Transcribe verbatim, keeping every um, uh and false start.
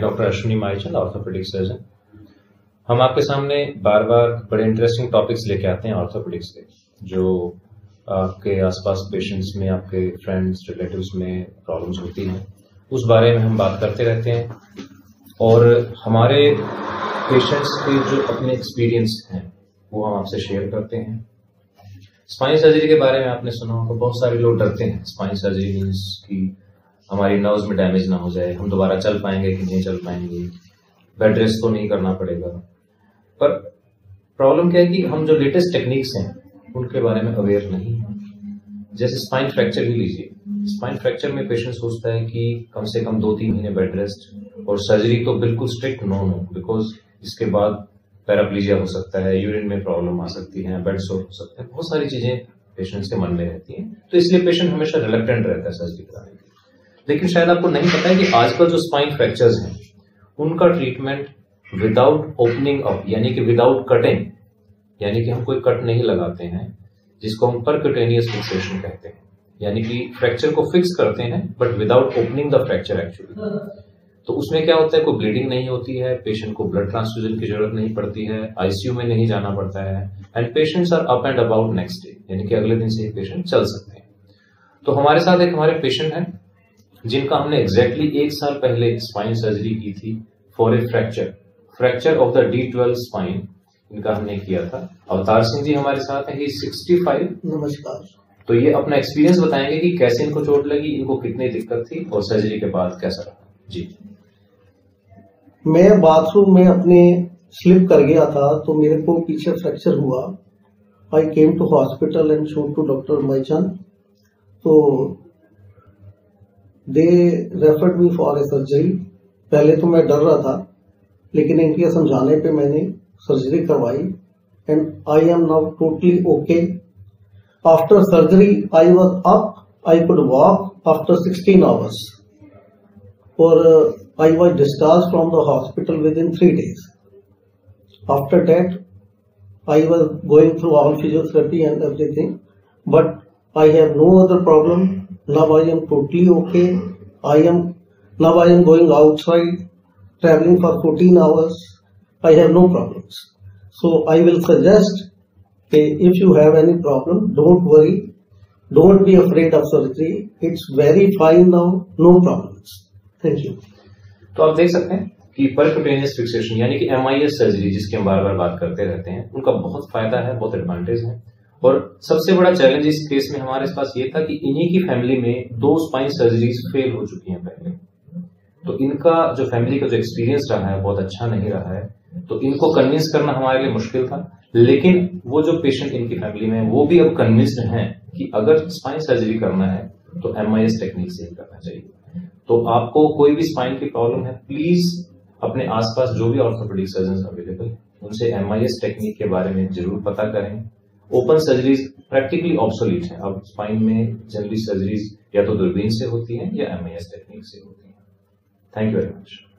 मैं doctor Ashwini Maichand, orthopaedic surgeon. हम आपके सामने बार बार बड़े इंटरेस्टिंग टॉपिक्स लेके आते हैं ऑर्थोपेडिक्स के, जो आपके आसपास पेशेंट्स में, आपके फ्रेंड्स, रिलेटिव्स में प्रॉब्लम्स होती हैं, उस बारे में हम बात करते रहते हैं। और हमारे पेशेंट्स के जो अपने एक्सपीरियंस हैं वो हम आपसे शेयर करते हैं। स्पाइन सर्जरी के बारे में आपने सुना होगा, बहुत सारे लोग डरते हैं स्पाइन सर्जरी मीन्स की हमारी नर्व्स में डैमेज ना हो जाए, हम दोबारा चल पाएंगे कि नहीं चल पाएंगे, बेड रेस्ट तो नहीं करना पड़ेगा। पर प्रॉब्लम क्या है कि हम जो लेटेस्ट टेक्निक्स हैं उनके बारे में अवेयर नहीं है। जैसे स्पाइन फ्रैक्चर ही लीजिए, स्पाइन फ्रैक्चर में पेशेंट सोचता है कि कम से कम दो तीन महीने बेड रेस्ट और सर्जरी तो बिल्कुल स्ट्रिक्ट नो नो, बिकॉज इसके बाद पैराप्लीजिया हो सकता है, यूरिन में प्रॉब्लम आ सकती है, बेड सोर हो सकते हैं, बहुत सारी चीजें पेशेंट्स के मन में रहती हैं, तो इसलिए पेशेंट हमेशा रिलेक्टेंट रहता है सर्जरी कराने के। लेकिन शायद आपको नहीं पता है कि आजकल जो स्पाइन फ्रैक्चर्स हैं उनका ट्रीटमेंट विदाउट ओपनिंग अप, यानी कि विदाउट कटिंग, यानी कि हम कोई कट नहीं लगाते हैं, जिसको हम परक्यूटैनियस फिक्सेशन कहते हैं, यानी कि फ्रैक्चर को फिक्स करते हैं but without opening the fracture actually. तो उसमें क्या होता है, कोई ब्लीडिंग नहीं होती है, पेशेंट को ब्लड ट्रांसफ्यूजन की जरूरत नहीं पड़ती है, आईसीयू में नहीं जाना पड़ता है, and patients are up and about next day, यानी कि अगले दिन से ही पेशेंट चल सकते हैं। तो हमारे साथ एक हमारे पेशेंट है जिनका हमने एग्जैक्टली exactly एक साल पहले स्पाइन सर्जरी की थी for a fracture fracture of the D twelve spine, इनका हमने किया था। और तार सिंह जी हमारे साथ हैं, ही सिक्सटी फाइव। नमस्कार। तो ये अपना एक्सपीरियंस बताएंगे कि कैसे इनको चोट लगी, इनको कितनी दिक्कत थी और सर्जरी के बाद कैसा रहा। जी, मैं बाथरूम में अपने स्लिप कर गया था तो मेरे को पीछे फ्रैक्चर हुआ। I came to hospital and showed to doctor Maichand, तो they referred me for a surgery. पहले तो मैं डर रहा था, लेकिन इनके समझाने पे मैंने सर्जरी करवाई and I am now totally okay. After surgery I was up, I could walk after sixteen hours और I was discharge from the hospital within three days. After that I was going through all physiotherapy and everything, but I have no other problem. Now I am totally okay. I am now I am going outside, traveling for fourteen hours. I have no problems. So I will suggest that if you have any problem, don't worry, don't be afraid of surgery. It's very fine now, no problems. Thank you. तो आप देख सकते हैं कि परक्यूटैनियस fixation यानी कि M I S surgery जिसके हम बार बार बात करते रहते हैं, उनका बहुत फायदा है, बहुत एडवांटेज है। और सबसे बड़ा चैलेंज इस केस में हमारे पास ये था कि इन्हीं की फैमिली में दो स्पाइन सर्जरीज फेल हो चुकी हैं पहले, तो इनका जो फैमिली का जो एक्सपीरियंस रहा है बहुत अच्छा नहीं रहा है, तो इनको कन्विंस करना हमारे लिए मुश्किल था। लेकिन वो जो पेशेंट इनकी फैमिली में है वो भी अब कन्विंस्ड हैं कि अगर स्पाइन सर्जरी करना है तो एम आई एस टेक्निक से ही करना चाहिए। तो आपको कोई भी स्पाइन की प्रॉब्लम है, प्लीज अपने आसपास जो भी ऑर्थोपेडिक सर्जन अवेलेबल है उनसे एम आई एस टेक्निक के बारे में जरूर पता करें। ओपन सर्जरीज प्रैक्टिकली ऑब्सोलीट है, अब स्पाइन में जनरली सर्जरीज या तो दूरबीन से होती है या एम आई एस टेक्निक से होती है। Thank you very much.